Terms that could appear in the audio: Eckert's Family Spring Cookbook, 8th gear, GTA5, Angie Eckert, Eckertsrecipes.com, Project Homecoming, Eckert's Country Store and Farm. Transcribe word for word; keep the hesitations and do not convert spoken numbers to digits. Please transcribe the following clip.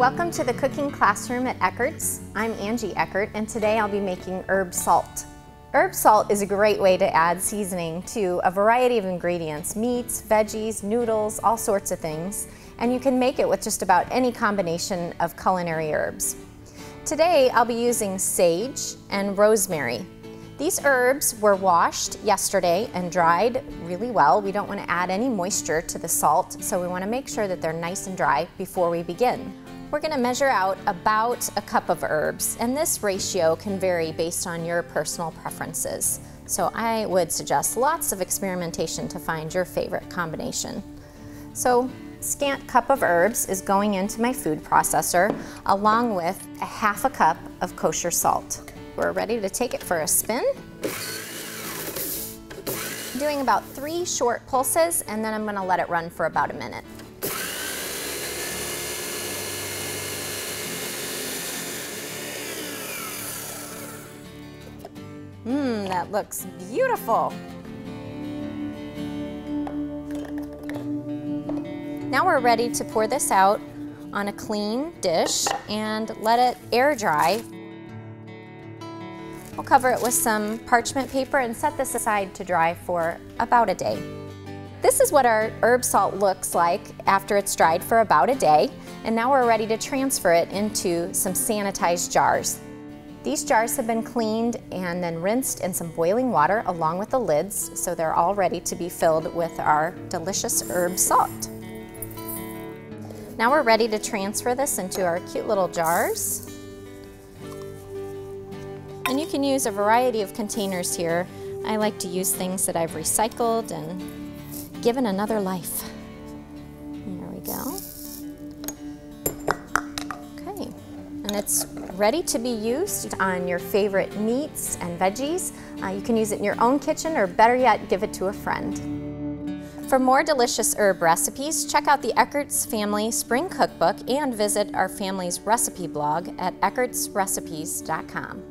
Welcome to the cooking classroom at Eckert's. I'm Angie Eckert, and today I'll be making herb salt. Herb salt is a great way to add seasoning to a variety of ingredients, meats, veggies, noodles, all sorts of things, and you can make it with just about any combination of culinary herbs. Today I'll be using sage and rosemary. These herbs were washed yesterday and dried really well. We don't want to add any moisture to the salt, so we want to make sure that they're nice and dry before we begin. We're going to measure out about a cup of herbs, and this ratio can vary based on your personal preferences. So I would suggest lots of experimentation to find your favorite combination. So scant cup of herbs is going into my food processor, along with a half a cup of kosher salt. We're ready to take it for a spin. I'm doing about three short pulses, and then I'm going to let it run for about a minute. Mmm, that looks beautiful. Now we're ready to pour this out on a clean dish and let it air dry. We'll cover it with some parchment paper and set this aside to dry for about a day. This is what our herb salt looks like after it's dried for about a day, and now we're ready to transfer it into some sanitized jars. These jars have been cleaned and then rinsed in some boiling water along with the lids, so they're all ready to be filled with our delicious herb salt. Now we're ready to transfer this into our cute little jars. And you can use a variety of containers here. I like to use things that I've recycled and given another life. There we go. Okay, and it's ready to be used on your favorite meats and veggies. Uh, you can use it in your own kitchen, or better yet, give it to a friend. For more delicious herb recipes, check out the Eckert's Family Spring Cookbook and visit our family's recipe blog at Eckerts recipes dot com.